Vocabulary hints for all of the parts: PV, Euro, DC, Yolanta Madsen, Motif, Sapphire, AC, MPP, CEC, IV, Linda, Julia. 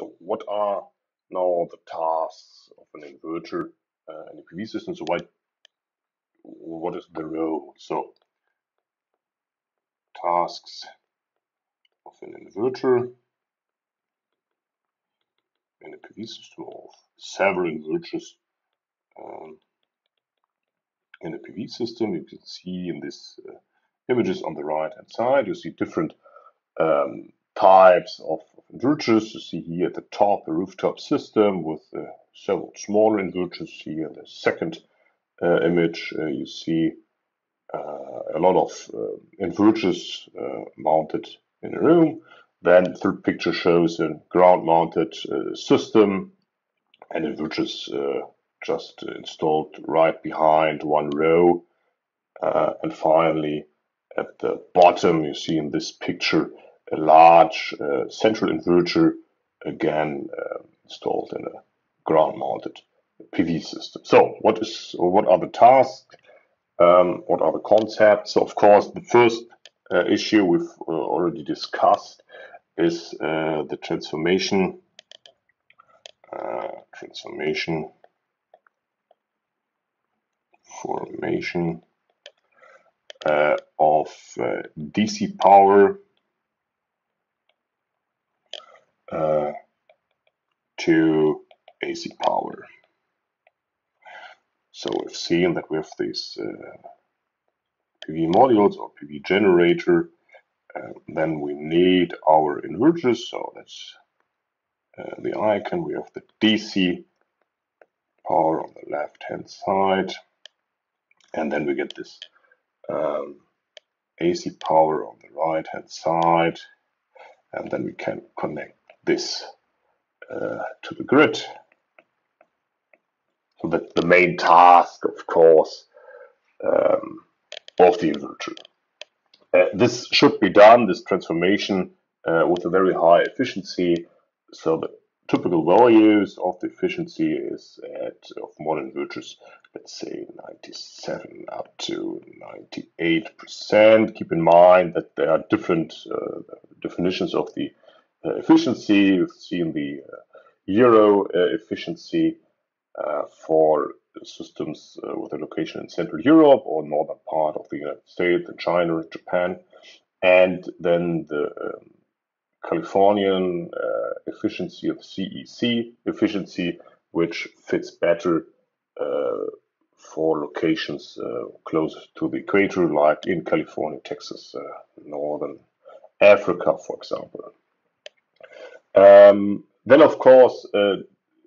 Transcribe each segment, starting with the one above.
So what are now the tasks of an inverter and a PV system? So what is the role? So tasks of an inverter and a PV system, or several inverters in a PV system. You can see in this images on the right hand side, you see different types of inverters. You see here at the top a rooftop system with several smaller inverters. Here in the second image, you see a lot of inverters mounted in a room. Then third picture shows a ground mounted system and inverters just installed right behind one row. And finally, at the bottom, you see in this picture a large central inverter, again installed in a ground-mounted PV system. So, what are the tasks? What are the concepts? So, of course, the first issue we've already discussed is the formation of DC power to AC power. So we've seen that we have these PV modules or PV generator. Then we need our inverters. So that's the icon. We have the DC power on the left-hand side, and then we get this AC power on the right-hand side, and then we can connect this to the grid. So that's the main task, of course, of the inverter. This should be done, this transformation, with a very high efficiency. So the typical values of the efficiency is of modern inverters, let's say 97 up to 98%. Keep in mind that there are different definitions of the efficiency. We've seen the Euro efficiency for systems with a location in Central Europe or northern part of the United States and China and Japan, and then the Californian efficiency of CEC efficiency, which fits better for locations close to the equator, like in California, Texas, northern Africa, for example. Then, of course,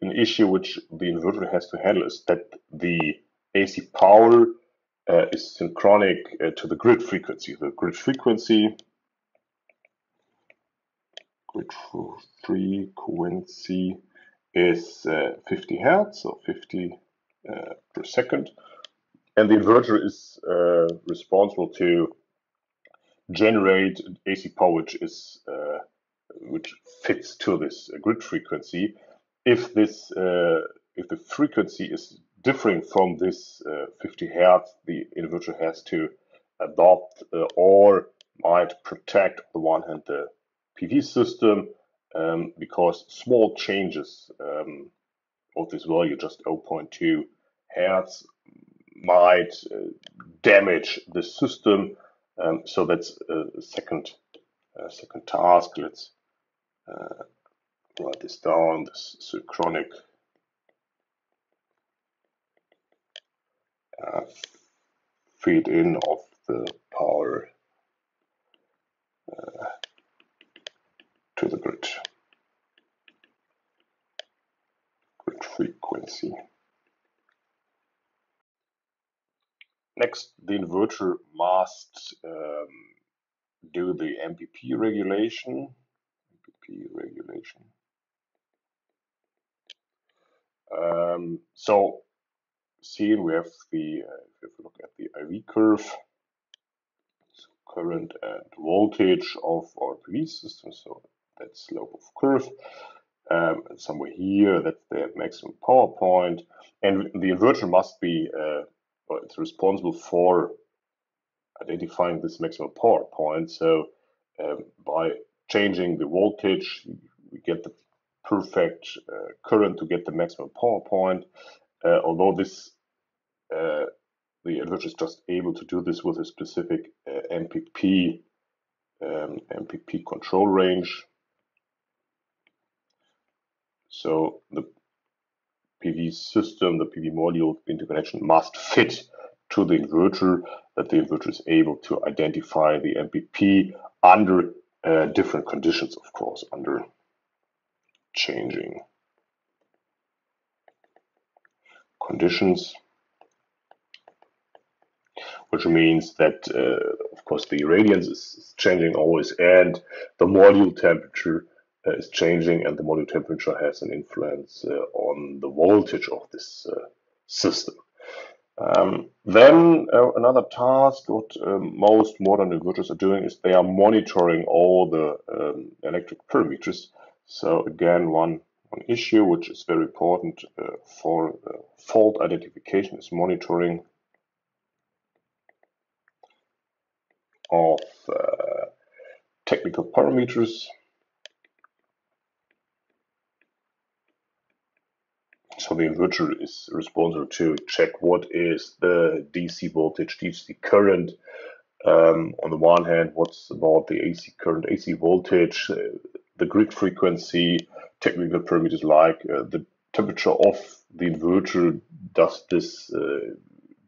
an issue which the inverter has to handle is that the AC power is synchronic to the grid frequency. The grid frequency, is 50 Hertz or 50 per second, and the inverter is responsible to generate AC power which fits to this grid frequency. If this if the frequency is differing from this 50 Hertz, the inverter has to adopt or might protect on the one hand the PV system, because small changes of this value, just 0.2 Hertz, might damage the system. So that's a second task. Let's write this down, this synchronic feed in of the power to the grid frequency. Next, the inverter must do the MPP regulation. So, see, we have the if we look at the IV curve, so current and voltage of our PV system. So that slope of curve, and somewhere here that's the maximum power point, and the inverter must be it's responsible for identifying this maximum power point. So by changing the voltage, we get the perfect current to get the maximum power point, although this the inverter is just able to do this with a specific MPP control range. So the PV system, the PV module interconnection must fit to the inverter, that the inverter is able to identify the MPP under different conditions, of course, under changing conditions, which means that, of course, the irradiance is changing always, and the module temperature is changing, and the module temperature has an influence on the voltage of this system. Then another task, what most modern inverters are doing, is they are monitoring all the electric parameters. So again, one issue which is very important for fault identification is monitoring of technical parameters. So the inverter is responsible to check what is the DC voltage, DC current. On the one hand, what's about the AC current, AC voltage, the grid frequency, technical parameters like the temperature of the inverter. Does this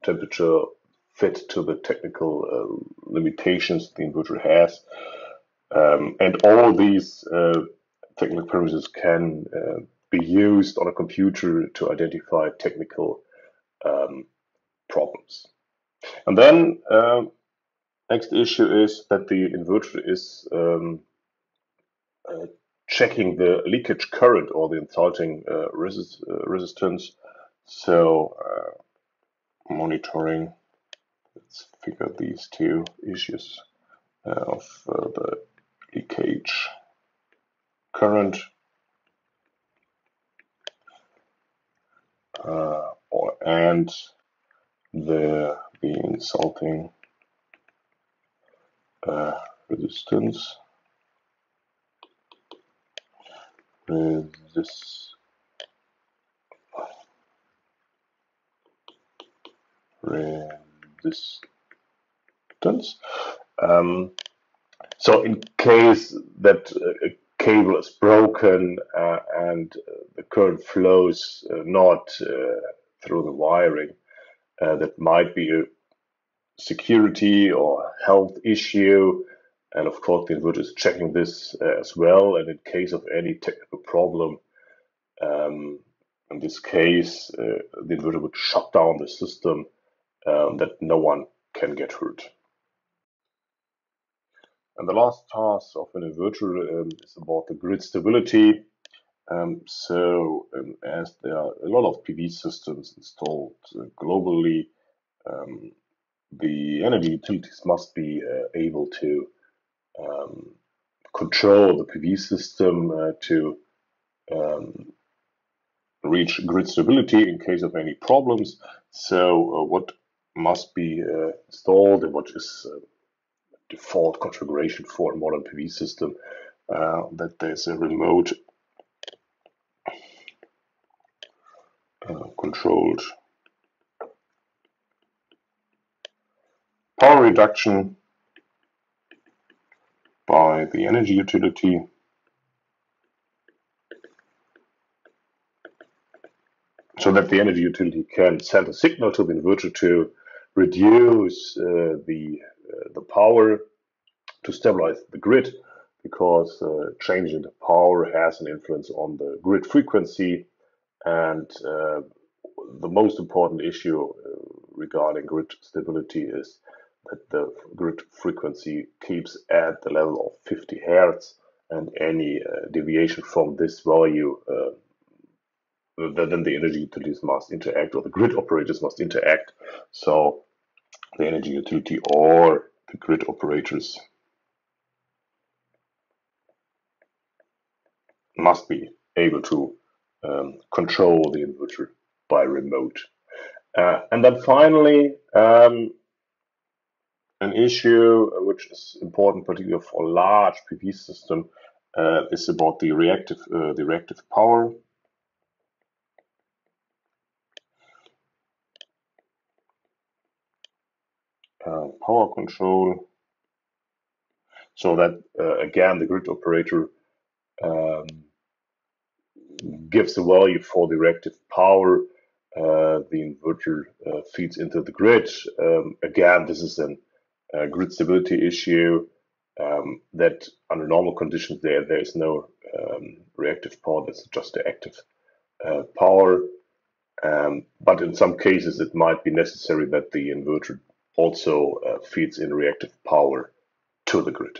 temperature fit to the technical limitations the inverter has? And all these technical parameters can be used on a computer to identify technical problems. And then next issue is that the inverter is checking the leakage current or the resulting resistance. So monitoring, let's figure these two issues of the leakage current and the resulting resistance. So in case that a cable is broken and the current flows not through the wiring, that might be a security or health issue, and of course the inverter is checking this as well. And in case of any technical problem, in this case the inverter would shut down the system, that no one can get hurt. And the last task of an inverter is about the grid stability. As there are a lot of PV systems installed globally, the energy utilities must be able to control the PV system to reach grid stability in case of any problems. So what must be installed and what is default configuration for a modern PV system, that there's a remote controlled power reduction by the energy utility, so that the energy utility can send a signal to the inverter to reduce the power to stabilize the grid, because changing the power has an influence on the grid frequency. And the most important issue regarding grid stability is that the grid frequency keeps at the level of 50 Hertz, and any deviation from this value, then the energy utilities must interact, or the grid operators must interact. So the energy utility or the grid operators must be able to control the inverter by remote. And then finally, an issue which is important, particularly for a large PV system, is about the reactive power. Power control, so that again the grid operator gives a value for the reactive power. The inverter feeds into the grid. Again, this is a grid stability issue that under normal conditions there is no reactive power, that's just the active power. But in some cases it might be necessary that the inverter also feeds in reactive power to the grid.